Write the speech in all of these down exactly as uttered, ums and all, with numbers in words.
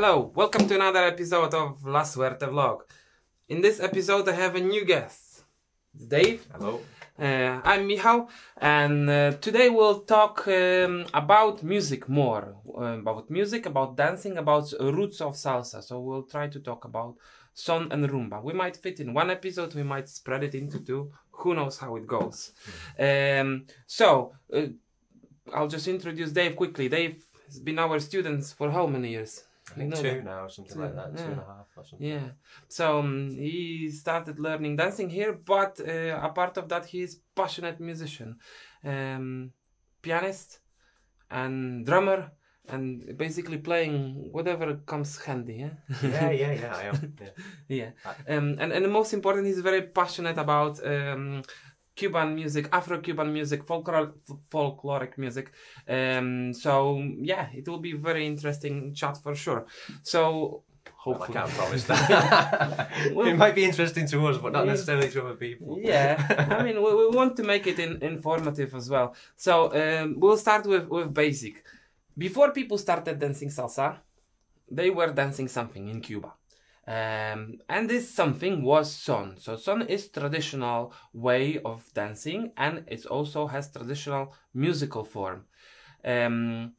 Hello, welcome to another episode of La Suerte Vlog. In this episode I have a new guest. It's Dave. Hello. Uh, I'm Michal, and uh, today we'll talk um, about music more. Uh, about music, about dancing, about roots of salsa. So we'll try to talk about son and rumba. We might fit in one episode, we might spread it into two. Who knows how it goes. Um, so, uh, I'll just introduce Dave quickly. Dave has been our student for how many years? I think two now, or something two, like that, two yeah. and a half or something. Yeah, so um, he started learning dancing here, but uh, apart of that, he is a passionate musician, um, pianist and drummer, and basically playing whatever comes handy. Yeah, yeah, yeah, yeah, I am. Yeah, yeah. Um, and, and the most important, he's very passionate about um, Cuban music, Afro-Cuban music, folklor folkloric music. Um, so yeah, it will be very interesting chat for sure. So hopefully, well, I can't promise that. Well, it might be interesting to us, but not yeah, necessarily to other people. Yeah, I mean, we, we want to make it in, informative as well. So um, we'll start with with basic. Before people started dancing salsa, they were dancing something in Cuba. Um, and this something was son. So son is traditional way of dancing, and it also has traditional musical form. Um,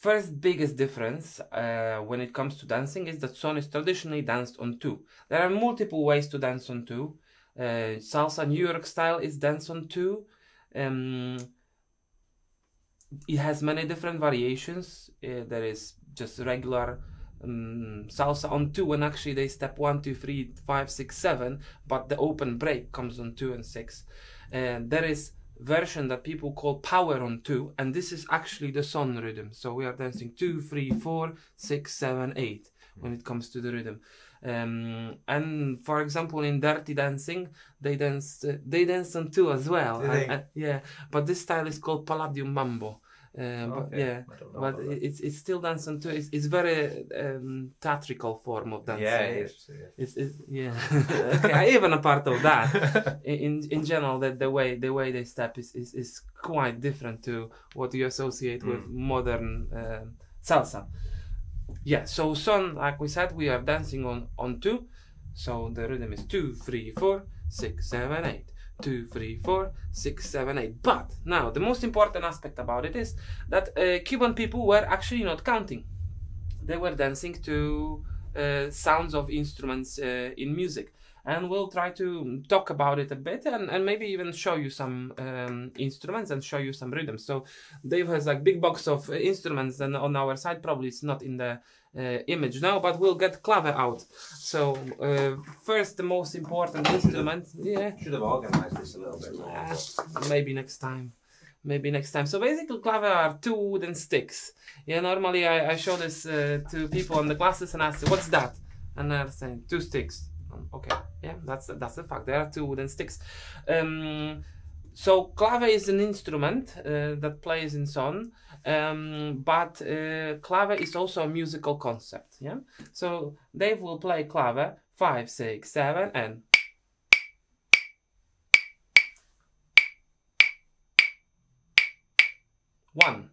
first biggest difference uh, when it comes to dancing is that son is traditionally danced on two. There are multiple ways to dance on two. Uh, salsa New York style is danced on two. Um, it has many different variations. Uh, there is just regular Um, salsa on two, and actually they step one, two, three, five, six, seven, but the open break comes on two and six. And there is version that people call power on two, and this is actually the son rhythm. So we are dancing two, three, four, six, seven, eight when it comes to the rhythm. Um, and for example, in dirty dancing, they dance uh, they dance on two as well. And, and, yeah, but this style is called Palladium Mambo. Uh, but okay. yeah, but it's it's still dancing too. It's it's very um, theatrical form of dancing. Yeah, it is. It is. It's, it's, yeah. Okay, even a part of that, in in general, that the way the way they step is is, is quite different to what you associate mm. with modern uh, salsa. Yeah. So son, like we said, we are dancing on on two. So the rhythm is two, three, four, six, seven, eight. Two, three, four, six, seven, eight. But now the most important aspect about it is that uh, Cuban people were actually not counting. They were dancing to uh, sounds of instruments uh, in music, and we'll try to talk about it a bit, and, and maybe even show you some um, instruments and show you some rhythms. So Dave has like big box of uh, instruments, and on our side probably it's not in the Uh, image now, but we'll get clave out. So uh, first, the most important instrument. Yeah, should have organized this a little bit more. Uh, maybe next time. Maybe next time. So basically, clave are two wooden sticks. Yeah, normally I, I show this uh, to people on the classes and ask, "What's that?" And they're saying, "Two sticks." Um, okay, yeah, that's that's the fact. There are two wooden sticks. Um, So clave is an instrument uh, that plays in son, um, but uh, clave is also a musical concept. Yeah. So Dave will play clave five, six, seven, and one,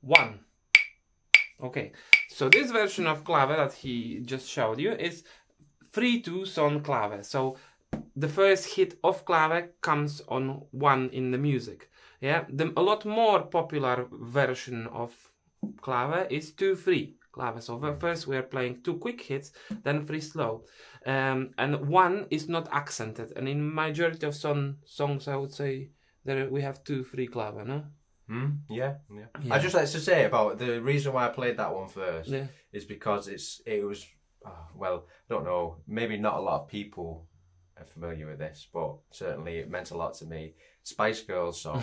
one. Okay. So this version of clave that he just showed you is three two son clave. So the first hit of clave comes on one in the music. Yeah, the, a lot more popular version of clave is two three clave. So first we are playing two quick hits, then three slow. Um, and one is not accented. And in majority of some songs, I would say that we have two three clave, no? Mm, yeah, yeah, yeah. I just like to say about the reason why I played that one first yeah. is because it's it was, oh, well, I don't know, maybe not a lot of people are familiar with this, but certainly it meant a lot to me. Spice Girls song,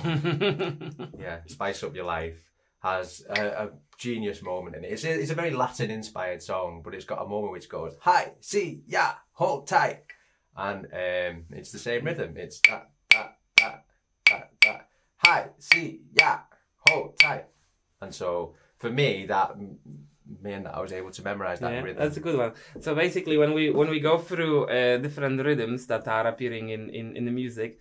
yeah, Spice Up Your Life, has a, a genius moment in it. It's a, it's a very Latin inspired song, but it's got a moment which goes hi, si, ya, hold tight, and um, it's the same rhythm. It's that, that, that, that, that, hi, si, ya, hold tight, and so for me that. Man, I was able to memorize that yeah, rhythm. That's a good one. So basically, when we when we go through uh, different rhythms that are appearing in in, in the music,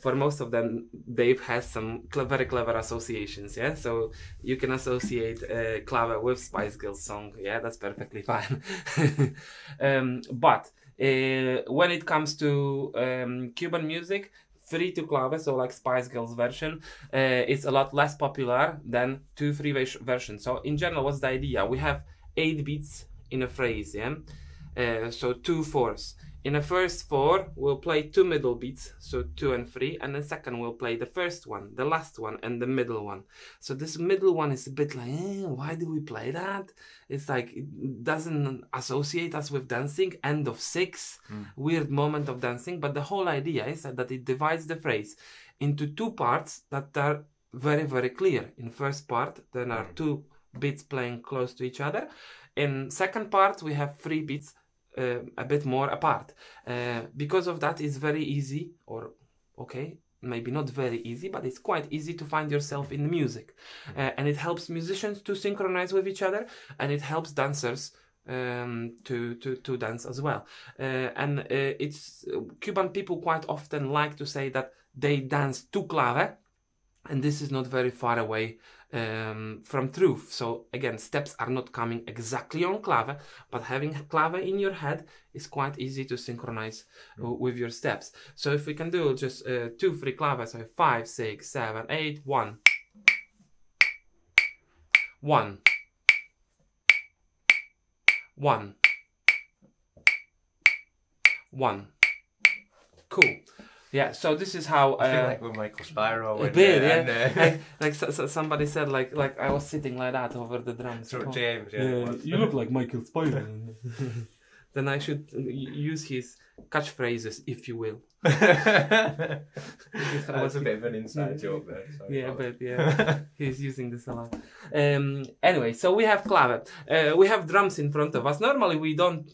for most of them, Dave has some very clever associations, yeah? So you can associate uh, clave with Spice Girls song, yeah? That's perfectly fine. um, but uh, when it comes to um, Cuban music, free to clave, so like Spice Girls version, uh, it's a lot less popular than two free versions. So in general, what's the idea? We have eight beats in a phrase, yeah? Uh, so two fours. In the first four, we'll play two middle beats, so two and three, and the second we'll play the first one, the last one, and the middle one. So this middle one is a bit like, eh, why do we play that? It's like, it doesn't associate us with dancing, end of six, mm. weird moment of dancing, but the whole idea is that it divides the phrase into two parts that are very, very clear. In first part, there are two beats playing close to each other. In second part, we have three beats Uh, a bit more apart. Uh, because of that, it's very easy, or okay, maybe not very easy, but it's quite easy to find yourself in music. Uh, and it helps musicians to synchronize with each other, and it helps dancers um, to, to, to dance as well. Uh, and uh, it's uh, Cuban people quite often like to say that they dance to clave, and this is not very far away um, from truth. So again, steps are not coming exactly on clave, but having clave in your head is quite easy to synchronize mm. with your steps. So if we can do just uh, two, three clave, so five, six, seven, eight, one, one, one, one. Cool. Yeah, so this is how uh, I feel like with Michael Spiro. A bit, uh, yeah. And, uh, like like so, so somebody said, like like I was sitting like that over the drums. So oh, James, yeah. yeah you look like Michael Spiro. Then I should use his catchphrases, if you will. That was a bit of an inside joke there. So yeah, but yeah, he's using this a lot. Um, anyway, so we have clave. Uh, we have drums in front of us. Normally we don't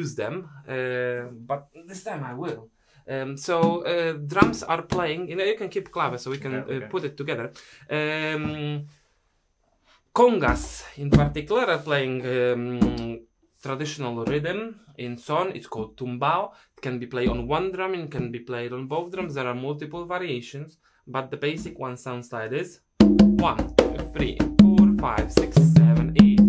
use them, uh, but this time I will. Um, so uh, drums are playing, you know, you can keep clave so we can okay, okay. Uh, put it together. Um, congas in particular are playing um, traditional rhythm in son, it's called tumbao. It can be played on one drum and can be played on both drums. There are multiple variations, but the basic one sounds like this. One, two, three, four, five, six, seven, eight.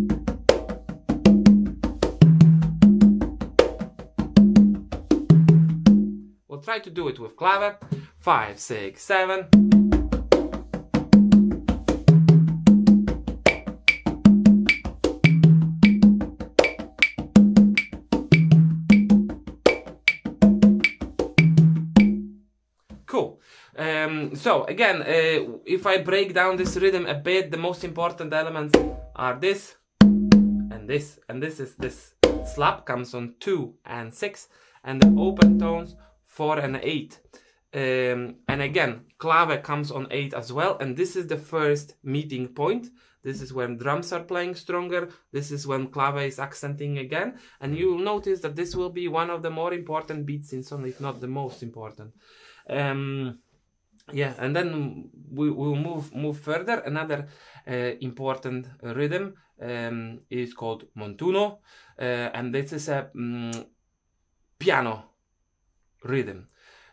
Try to do it with clave. Five, six, seven. Cool. Um, so again, uh, if I break down this rhythm a bit, the most important elements are this and this, and this is this slap comes on two and six, and the open tones four and eight, um, and again clave comes on eight as well, and this is the first meeting point. This is when drums are playing stronger, this is when clave is accenting again, and you will notice that this will be one of the more important beats in son, if not the most important. Um, yeah, and then we will move move further. Another uh, important rhythm um, is called montuno, uh, and this is a um, piano rhythm.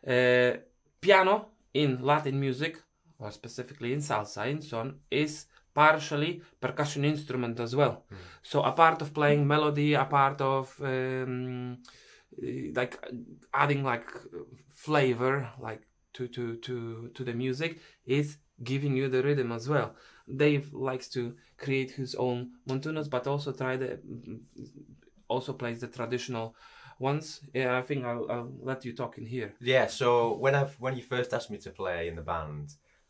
Uh, piano in Latin music, or specifically in salsa, in son, is partially percussion instrument as well. Mm. So a part of playing melody, a part of um, like adding like flavor, like to to to to the music, is giving you the rhythm as well. Dave likes to create his own montunos, but also try the also plays the traditional ones. Yeah, I think I'll, I'll let you talk in here. Yeah, so when I've when you first asked me to play in the band,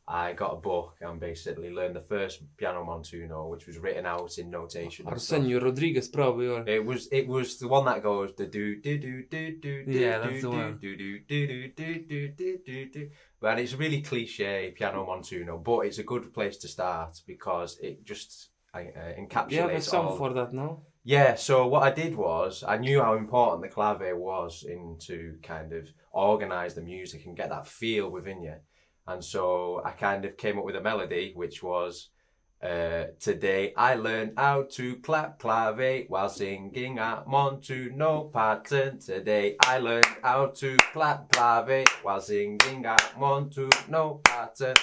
I got a book and basically learned the first piano montuno, which was written out in notation. Arsenio Rodriguez, probably. Or... It was it was the one that goes the do do do do do do. Yeah, that's the one. Do do do do do do do do. But it's a really cliche piano montuno, but it's a good place to start because it just uh, encapsulates. Yeah, there's some for that now. Yeah, so what I did was, I knew how important the clave was in to kind of organise the music and get that feel within you. And so I kind of came up with a melody, which was Uh, today I learned how to clap clave while singing a montuno pattern. Today I learned how to clap clave while singing a montuno pattern.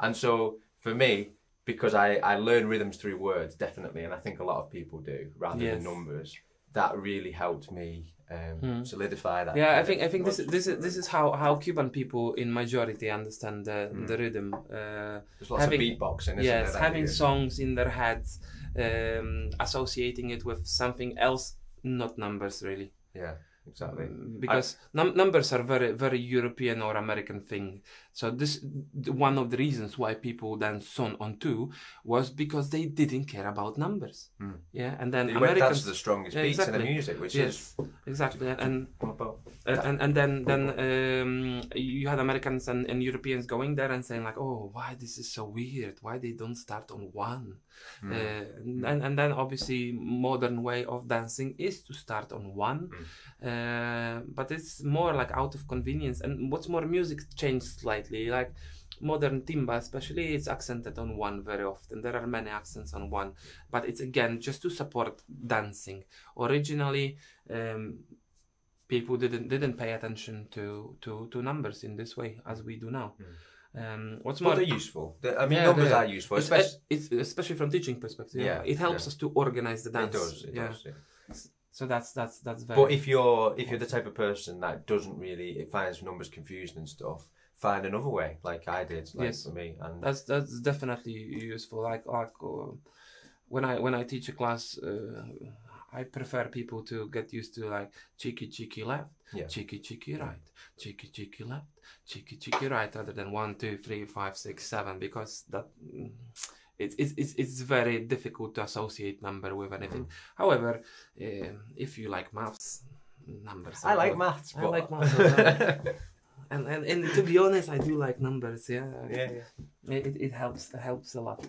And so for me, because I, I learn rhythms through words, definitely, and I think a lot of people do, rather yes. than numbers, that really helped me um, hmm. solidify that. Yeah, I think I think this is, this is this is how how Cuban people in majority understand the, mm. the rhythm. Uh, There's lots having, of beatboxing, isn't yes, there, having songs in their heads, um, associating it with something else, not numbers really. Yeah. Exactly, because num numbers are very, very European or American thing. So this one of the reasons why people then son on two was because they didn't care about numbers. Mm. Yeah, and then they Americans went, that's the strongest yeah, beats exactly. in the music, which yes, is exactly. And and and then then um, you had Americans and, and Europeans going there and saying like, oh, why this is so weird? Why they don't start on one? Mm. Uh, and and then obviously modern way of dancing is to start on one. Mm. Uh, Uh, but it's more like out of convenience, and what's more, music changed slightly. Like modern timba especially, it's accented on one very often. There are many accents on one, but it's again just to support dancing. Originally um, people didn't didn't pay attention to, to, to numbers in this way as we do now. Mm. Um, what's more, but they're useful. They're, I mean, yeah, numbers are useful, it's, especially, it's, especially from teaching perspective. Yeah, it helps yeah. us to organize the dance. It does, it yeah. does yeah. So that's that's that's very. But if you're if you're the type of person that doesn't really it finds numbers confusing and stuff, find another way, like I did, like yes. for me, and that's that's definitely useful. Like like uh, when I when I teach a class, uh, I prefer people to get used to like cheeky cheeky left, yeah. cheeky cheeky right, cheeky cheeky left, cheeky cheeky right, rather than one two three five six seven, because that. Mm, It's, it's, it's very difficult to associate number with anything. Mm. However, uh, if you like maths, numbers. I like maths. I like maths. and, and, and to be honest, I do like numbers. Yeah, yeah, yeah. It, it helps, it helps a lot.